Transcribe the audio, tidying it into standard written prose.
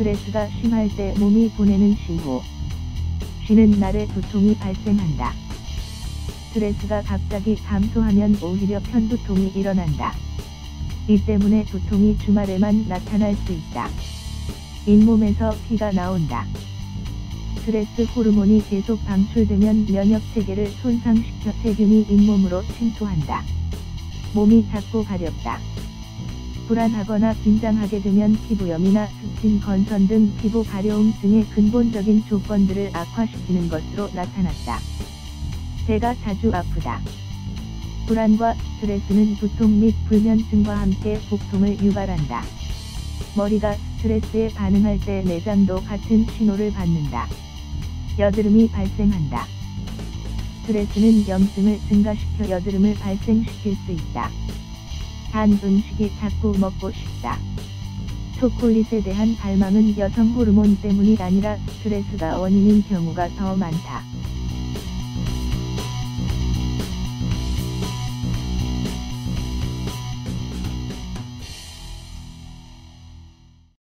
스트레스가 심할 때 몸이 보내는 신호. 쉬는 날에 두통이 발생한다. 스트레스가 갑자기 감소하면 오히려 편두통이 일어난다. 이 때문에 두통이 주말에만 나타날 수 있다. 잇몸에서 피가 나온다. 스트레스 호르몬이 계속 방출되면 면역체계를 손상시켜 세균이 잇몸으로 침투한다. 몸이 작고 가렵다. 불안하거나 긴장하게 되면 피부염이나 스킨 건선 등 피부 가려움증의 근본적인 조건들을 악화시키는 것으로 나타났다. 배가 자주 아프다. 불안과 스트레스는 두통 및 불면증과 함께 복통을 유발한다. 머리가 스트레스에 반응할 때 내장도 같은 신호를 받는다. 여드름이 발생한다. 스트레스는 염증을 증가시켜 여드름을 발생시킬 수 있다. 단 음식이 자꾸 먹고 싶다. 초콜릿에 대한 갈망은 여성 호르몬 때문이 아니라 스트레스가 원인인 경우가 더 많다.